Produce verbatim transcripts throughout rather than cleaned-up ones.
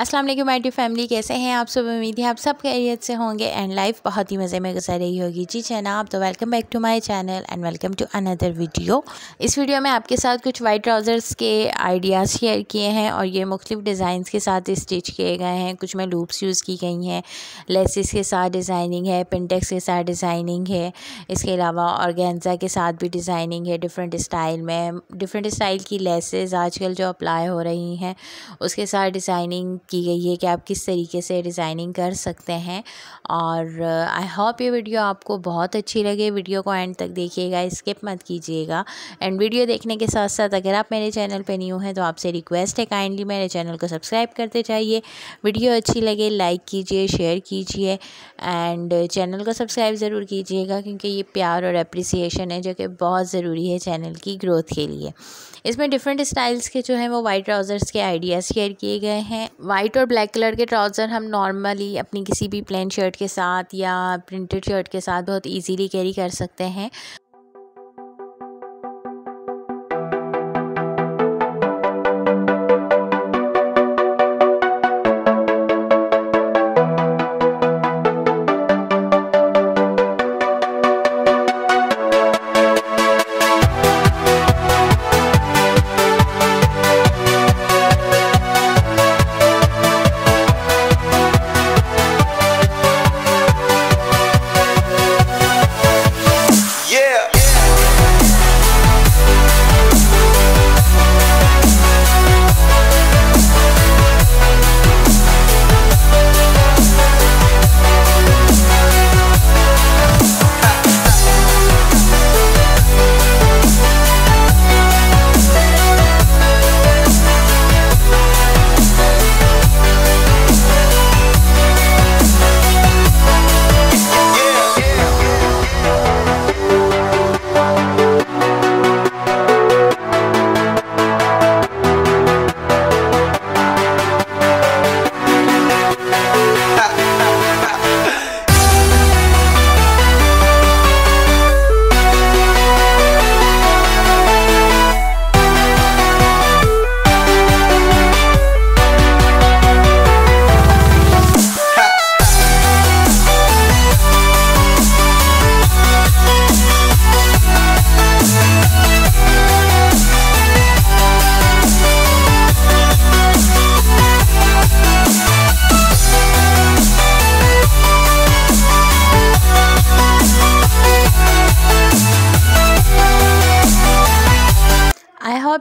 अस्सलाम वालेकुम my dear family, कैसे हैं आप सब। उम्मीद है आप सब खैरियत से होंगे एंड लाइफ बहुत ही मज़े में गुजर रही होगी। जी जनाब, तो welcome back to my channel and welcome to another video. इस वीडियो में आपके साथ कुछ वाइट ट्राउज़र्स के आइडियाज़ शेयर किए हैं और ये मुख्तलिफ डिज़ाइंस के साथ स्टिच किए गए हैं। कुछ में लूप्स यूज़ की गई हैं, लेसिस के साथ डिज़ाइनिंग है, पिंटेक्स के साथ डिज़ाइनिंग है, इसके अलावा ऑर्गेन्जा के साथ भी डिज़ाइनिंग है डिफरेंट स्टाइल में। डिफरेंट स्टाइल की लेसेस आजकल जो अप्लाई हो रही हैं उसके साथ डिज़ाइनिंग की गई है कि आप किस तरीके से डिज़ाइनिंग कर सकते हैं। और आई होप ये वीडियो आपको बहुत अच्छी लगे। वीडियो को एंड तक देखिएगा, स्किप मत कीजिएगा। एंड वीडियो देखने के साथ साथ अगर आप मेरे चैनल पे न्यू हैं तो आपसे रिक्वेस्ट है काइंडली मेरे चैनल को सब्सक्राइब करते जाइए। वीडियो अच्छी लगे लाइक कीजिए, शेयर कीजिए एंड चैनल को सब्सक्राइब ज़रूर कीजिएगा, क्योंकि ये प्यार और अप्रिसिएशन है जो कि बहुत ज़रूरी है चैनल की ग्रोथ के लिए। इसमें डिफरेंट स्टाइल्स के जो हैं वो वाइट ट्राउज़र्स के आइडियाज़ शेयर किए गए हैं। वाइट और ब्लैक कलर के ट्राउज़र हम नॉर्मली अपनी किसी भी प्लेन शर्ट के साथ या प्रिंटेड शर्ट के साथ बहुत इजीली कैरी कर सकते हैं।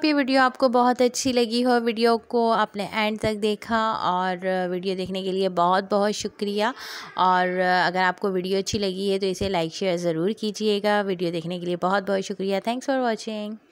ये वीडियो आपको बहुत अच्छी लगी हो। वीडियो को आपने एंड तक देखा और वीडियो देखने के लिए बहुत बहुत शुक्रिया। और अगर आपको वीडियो अच्छी लगी है तो इसे लाइक शेयर ज़रूर कीजिएगा। वीडियो देखने के लिए बहुत बहुत शुक्रिया। Thanks for watching.